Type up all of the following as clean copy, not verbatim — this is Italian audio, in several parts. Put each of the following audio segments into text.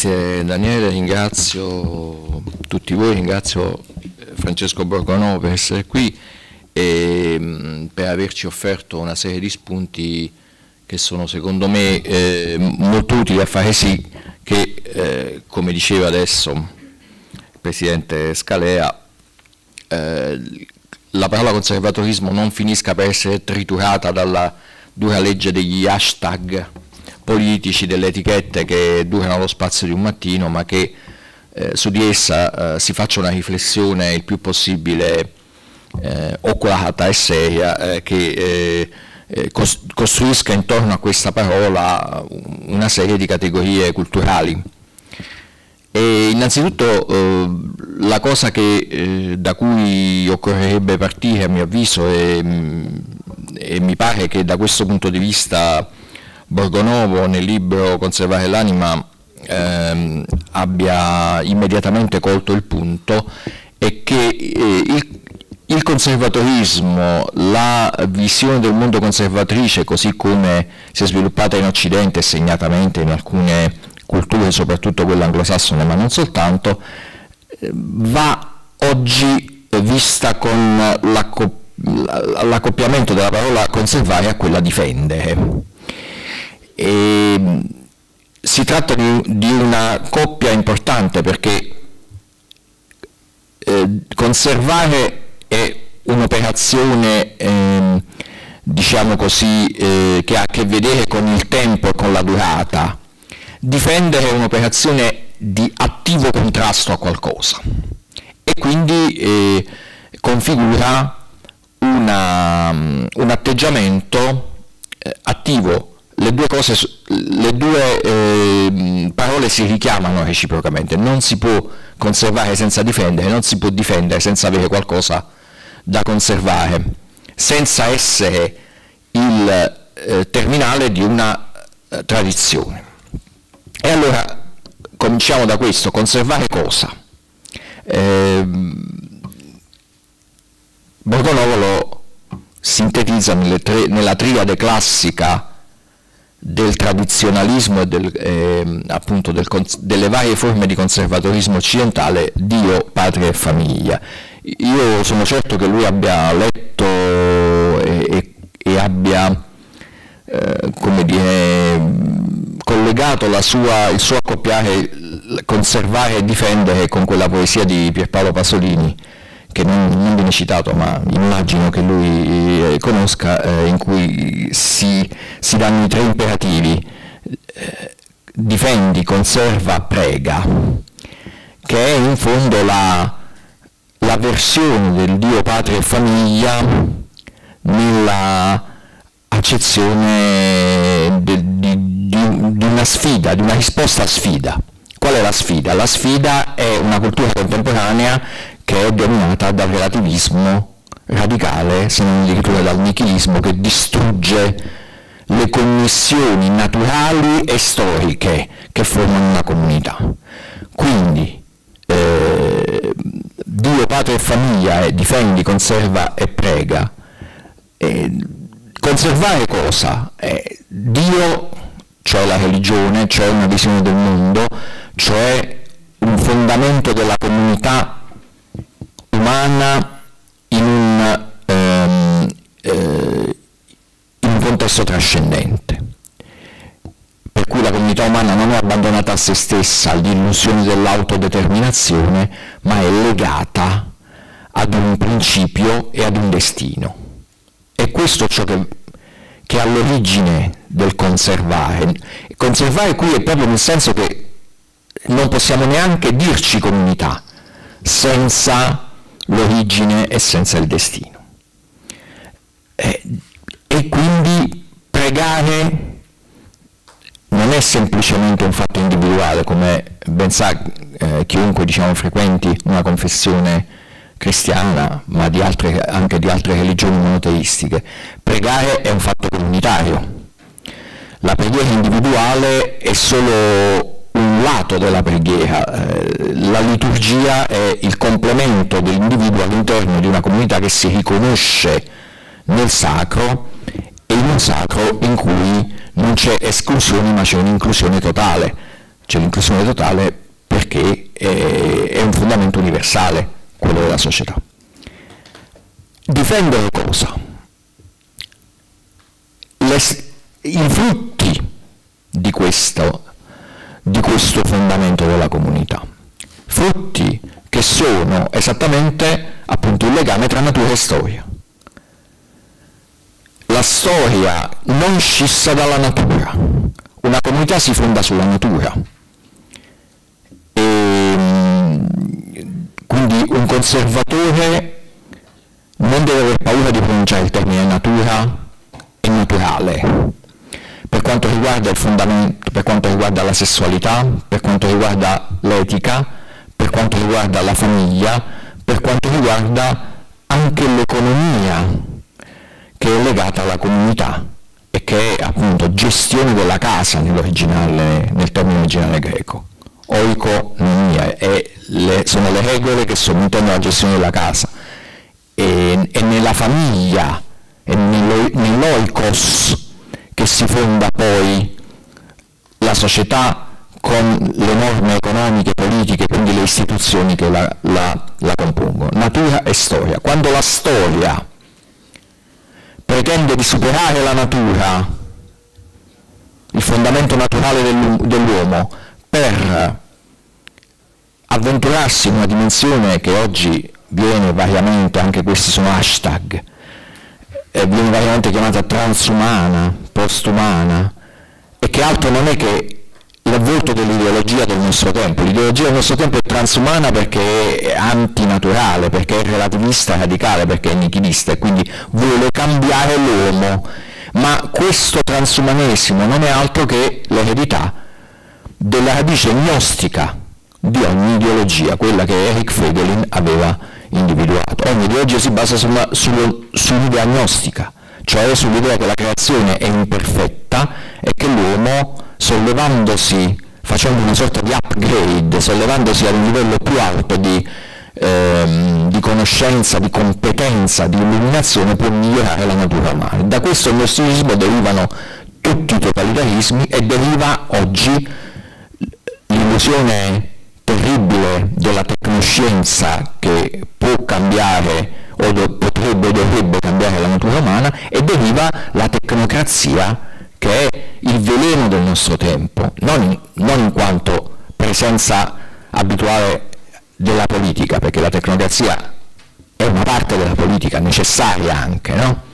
Grazie Daniele, ringrazio tutti voi, ringrazio Francesco Borgonovo per essere qui e per averci offerto una serie di spunti che sono secondo me molto utili a fare sì che, come diceva adesso il Presidente Scalea, la parola conservatorismo non finisca per essere triturata dalla dura legge degli hashtag politici, delle etichette che durano lo spazio di un mattino, ma che su di essa si faccia una riflessione il più possibile oculata e seria, che costruisca intorno a questa parola una serie di categorie culturali. E innanzitutto la cosa che, da cui occorrerebbe partire a mio avviso, e mi pare che da questo punto di vista Borgonovo nel libro Conservare l'anima abbia immediatamente colto il punto, è che il conservatorismo, la visione del mondo conservatrice così come si è sviluppata in Occidente e segnatamente in alcune culture, soprattutto quella anglosassone ma non soltanto, va oggi vista con l'accoppiamento della parola conservare a quella difendere. E si tratta di una coppia importante, perché conservare è un'operazione diciamo così che ha a che vedere con il tempo e con la durata. Difendere è un'operazione di attivo contrasto a qualcosa e quindi configura un atteggiamento attivo. Le due parole si richiamano reciprocamente, non si può conservare senza difendere, non si può difendere senza avere qualcosa da conservare, senza essere il terminale di una tradizione. E allora cominciamo da questo: conservare cosa? Borgonovo lo sintetizza nella triade classica del tradizionalismo e appunto delle varie forme di conservatorismo occidentale: Dio, patria e famiglia. Io sono certo che lui abbia letto e abbia come dire, collegato il suo accoppiare conservare e difendere con quella poesia di Pierpaolo Pasolini, che non viene citato ma immagino che lui conosca, in cui si danno i tre imperativi: difendi, conserva, prega, che è in fondo la versione del Dio, patria e famiglia nella accezione di una sfida, di una risposta a sfida. Qual è la sfida? La sfida è una cultura contemporanea che è dominata dal relativismo radicale, se non addirittura dal nichilismo, che distrugge le connessioni naturali e storiche che formano una comunità. Quindi Dio, patria e famiglia è difendi, conserva e prega. Conservare cosa? Dio, cioè la religione, cioè una visione del mondo, cioè un fondamento della comunità umana in un contesto trascendente, per cui la comunità umana non è abbandonata a se stessa, all'illusione dell'autodeterminazione, ma è legata ad un principio e ad un destino. E questo è ciò che è all'origine del conservare. Conservare qui è proprio nel senso che non possiamo neanche dirci comunità senza l'origine e senza il destino. E quindi pregare non è semplicemente un fatto individuale, come ben sa chiunque, diciamo, frequenti una confessione cristiana, ma anche di altre religioni monoteistiche. Pregare è un fatto comunitario. La preghiera individuale è solo un lato della preghiera, la liturgia è il complemento dell'individuo all'interno di una comunità che si riconosce nel sacro, e in un sacro in cui non c'è esclusione ma c'è un'inclusione totale. C'è l'inclusione totale perché è un fondamento universale, quello della società. Difendere cosa? I frutti di questo fondamento della comunità. Frutti che sono esattamente appunto il legame tra natura e storia. La storia non scissa dalla natura. Una comunità si fonda sulla natura. E quindi un conservatore non deve aver paura di pronunciare il termine natura e naturale. Per quanto riguarda il fondamento, per quanto riguarda la sessualità, per quanto riguarda l'etica, per quanto riguarda la famiglia, per quanto riguarda anche l'economia che è legata alla comunità e che è appunto gestione della casa nel termine originale greco. Oikonomia sono le regole che sommitano alla gestione della casa e nella famiglia e nell'oikos che si fonda poi la società con le norme economiche, politiche, quindi le istituzioni che la compongono. Natura e storia. Quando la storia pretende di superare la natura, il fondamento naturale dell'uomo, per avventurarsi in una dimensione che oggi viene variamente, anche questi sono hashtag, viene variamente chiamata transumana, postumana, e che altro non è che l'avvolto dell'ideologia del nostro tempo. L'ideologia del nostro tempo è transumana perché è antinaturale, perché è relativista, radicale, perché è nichilista e quindi vuole cambiare l'uomo. Ma questo transumanesimo non è altro che l'eredità della radice gnostica di ogni ideologia, quella che Eric Friedelin aveva individuato. Ogni ideologia si basa sull'idea gnostica, cioè sull'idea che la creazione è imperfetta e che l'uomo, sollevandosi, facendo una sorta di upgrade, sollevandosi ad un livello più alto di conoscenza, di competenza, di illuminazione, può migliorare la natura umana. Da questo gnosticismo derivano tutti i totalitarismi e deriva oggi l'illusione terribile della tecnoscienza che può cambiare o potrebbe o dovrebbe cambiare la natura umana, e deriva la tecnocrazia che è il veleno del nostro tempo, non in quanto presenza abituale della politica, perché la tecnocrazia è una parte della politica necessaria anche, no?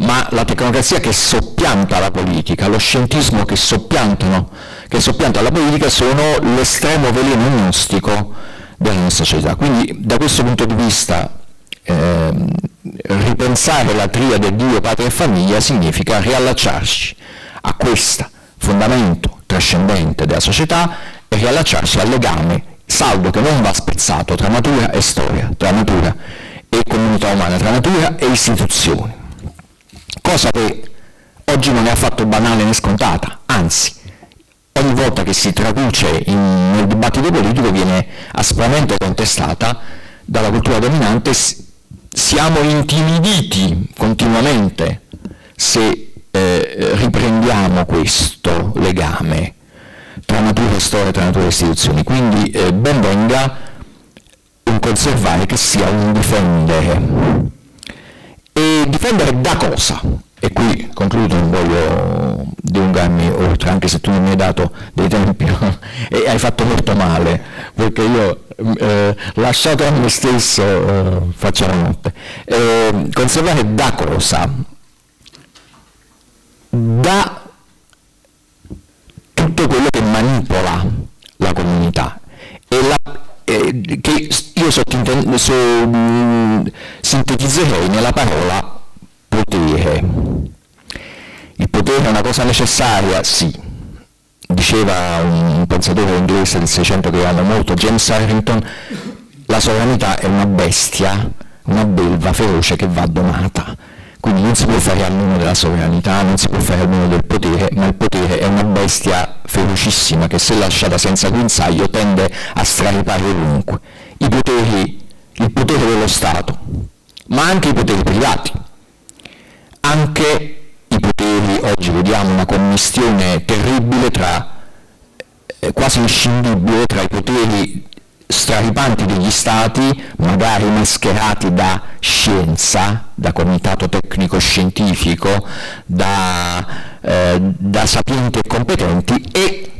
Ma la tecnocrazia che soppianta la politica, lo scientismo che soppianta la politica sono l'estremo veleno gnostico della nostra società. Quindi da questo punto di vista ripensare la triade Dio, Padre e Famiglia significa riallacciarci a questo fondamento trascendente della società e riallacciarsi al legame saldo che non va spezzato tra natura e storia, tra natura e comunità umana, tra natura e istituzioni. Cosa che oggi non è affatto banale né scontata, anzi, ogni volta che si traduce nel dibattito politico viene aspramente contestata dalla cultura dominante. Siamo intimiditi continuamente se riprendiamo questo legame tra natura e storia, tra natura e istituzioni. Quindi ben venga un conservare che sia un difendere. E difendere da cosa? E qui concludo, non voglio dilungarmi oltre, anche se tu non mi hai dato dei tempi e hai fatto molto male, perché io lasciato a me stesso faccio la notte. Conservare da cosa? Da tutto quello che manipola la comunità e che io sintetizzerei nella parola potere. Il potere è una cosa necessaria, sì, diceva un pensatore inglese del 600 che amo molto, James Harrington, la sovranità è una bestia, una belva feroce che va domata. Quindi non si può fare a meno della sovranità, non si può fare a meno del potere, ma il potere è una bestia ferocissima che se lasciata senza guinzaglio tende a straripare ovunque. Il potere dello Stato, ma anche i poteri privati. Anche i poteri, oggi vediamo una commistione terribile tra quasi inscindibile tra i poteri straripanti degli Stati, magari mascherati da scienza, da comitato tecnico-scientifico, da sapienti e competenti, e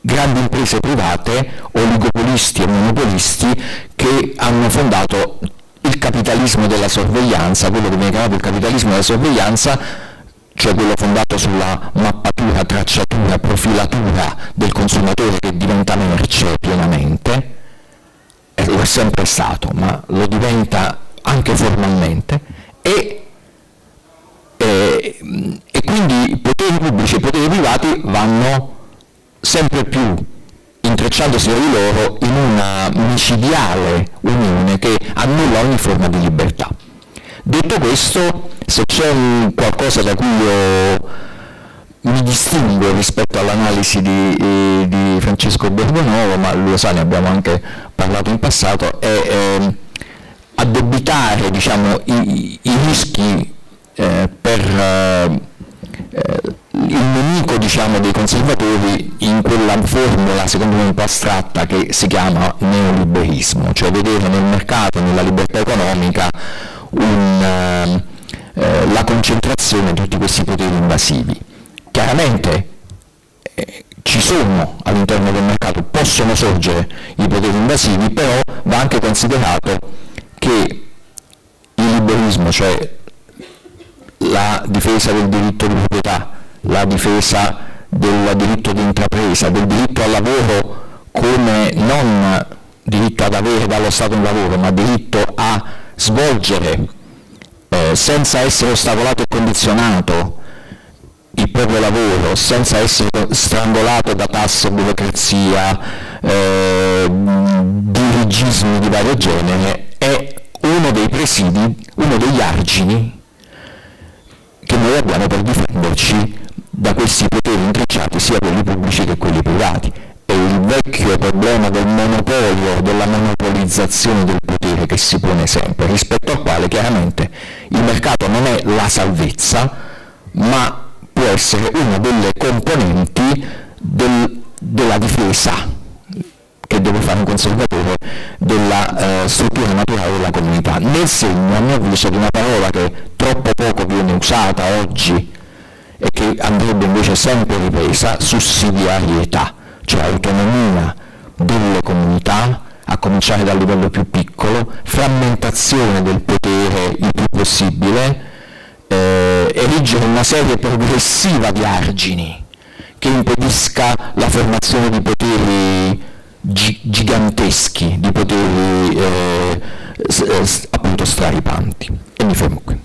grandi imprese private, oligopolisti e monopolisti, che hanno fondato il capitalismo della sorveglianza, quello che viene chiamato il capitalismo della sorveglianza, cioè quello fondato sulla mappatura, tracciatura, profilatura del consumatore che diventa merce pienamente, e lo è sempre stato, ma lo diventa anche formalmente, e quindi poteri pubblici e poteri privati vanno sempre più intrecciandosi tra di loro in una micidiale unione che annulla ogni forma di libertà. Detto questo, se c'è qualcosa da cui io mi distingo rispetto all'analisi di Francesco Borgonovo, ma lo sa, ne abbiamo anche parlato in passato, è addebitare, diciamo, i rischi il nemico, diciamo, dei conservatori in quella formula, secondo me un po' astratta, che si chiama neoliberismo, cioè vedere nel mercato, nella libertà economica, la concentrazione di tutti questi poteri invasivi. Chiaramente ci sono all'interno del mercato, possono sorgere i poteri invasivi, però va anche considerato che il liberismo, cioè la difesa del diritto di proprietà, la difesa del diritto di intrapresa, del diritto al lavoro come non diritto ad avere dallo Stato un lavoro, ma diritto a svolgere senza essere ostacolato e condizionato il proprio lavoro, senza essere strangolato da tasse, burocrazia, dirigismi di vario genere, è uno dei presidi, uno degli argini che noi abbiamo per difenderci da questi poteri intrecciati, sia quelli pubblici che quelli privati. E il vecchio problema del monopolio, della monopolizzazione del potere che si pone sempre, rispetto al quale chiaramente il mercato non è la salvezza, ma può essere una delle componenti della difesa che deve fare un conservatore della struttura naturale della comunità, nel segno, a mio avviso, di una parola che troppo poco viene usata oggi e che andrebbe invece sempre ripresa: sussidiarietà, cioè autonomia delle comunità, a cominciare dal livello più piccolo, frammentazione del potere il più possibile, erigere una serie progressiva di argini che impedisca la formazione di poteri giganteschi, di poteri appunto straripanti. E mi fermo qui.